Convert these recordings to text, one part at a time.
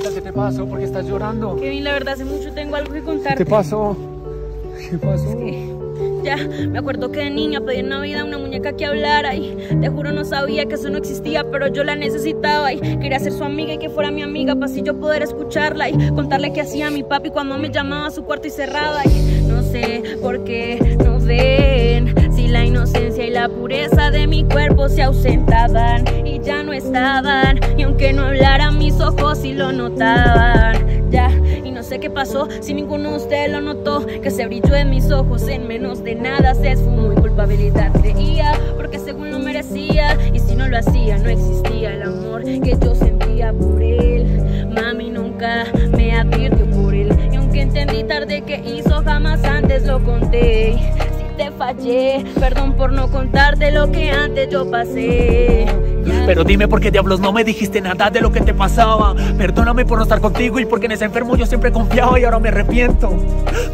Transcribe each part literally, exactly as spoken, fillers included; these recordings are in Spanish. Chiquita, ¿qué te pasó? ¿Por qué estás llorando? Kevin, la verdad hace mucho tengo algo que contarte. ¿Qué te pasó? ¿Qué pasó? Es que ya me acuerdo que de niña pedí en Navidad una muñeca que hablara y te juro no sabía que eso no existía, pero yo la necesitaba y quería ser su amiga y que fuera mi amiga para así yo poder escucharla y contarle qué hacía mi papi cuando me llamaba a su cuarto y cerraba. Y no sé por qué no ven si la inocencia y la pureza de mi cuerpo se ausentaban y ya no estaban, y aunque no hablaran mis ojos sí lo notaban. Ya, y no sé qué pasó, si ninguno de ustedes lo notó, que se brilló en mis ojos en menos de De nada se esfumó y culpabilidad creía, porque según lo merecía, y si no lo hacía no existía el amor que yo sentía por él. Mami nunca me advirtió por él, y aunque entendí tarde que hizo, jamás antes lo conté. Si te fallé, perdón por no contarte lo que antes yo pasé. Pero dime por qué diablos no me dijiste nada de lo que te pasaba. Perdóname por no estar contigo y porque en ese enfermo yo siempre confiaba y ahora me arrepiento.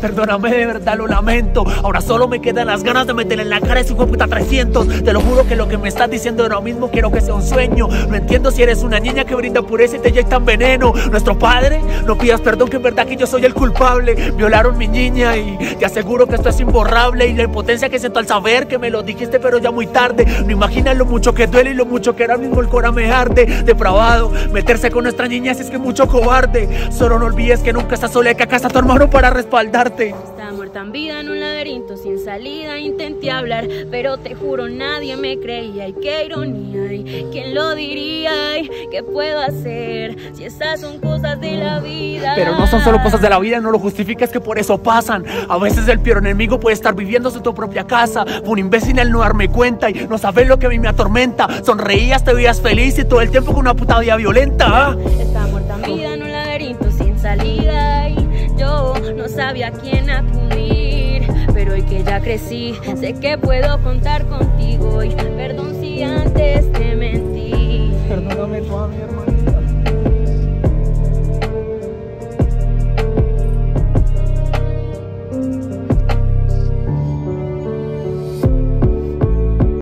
Perdóname, de verdad lo lamento. Ahora solo me quedan las ganas de meterle en la cara ese hijo de puta trescientos. Te lo juro que lo que me estás diciendo ahora mismo quiero que sea un sueño. No entiendo si eres una niña que brinda pureza y te inyectan veneno. Nuestro padre, no pidas perdón que en verdad que yo soy el culpable. Violaron mi niña y te aseguro que esto es imborrable. Y la impotencia que siento al saber que me lo dijiste pero ya muy tarde. No imaginas lo mucho que duele y lo mucho que ahora mismo el cora me arde. Depravado, meterse con nuestra niñez es que es mucho cobarde. Solo no olvides que nunca estás sola y que acá está tu hermano para respaldarte. Estaba muerta en vida en un laberinto sin salida. Intenté hablar, pero te juro nadie me creía. Y qué ironía, y quién lo diría. Y qué puedo hacer si esas son cosas de la vida. Pero no son solo cosas de la vida, no lo justifiques que por eso pasan. A veces el peor enemigo puede estar viviéndose en tu propia casa. Fue un imbécil al no darme cuenta y no saber lo que a mí me atormenta. Sonreía, te veías feliz y todo el tiempo con una puta vida violenta. Estaba muerta en vida en un laberinto sin salida y yo no sabía a quién acudir. Pero hoy que ya crecí, sé que puedo contar contigo y perdón si antes te me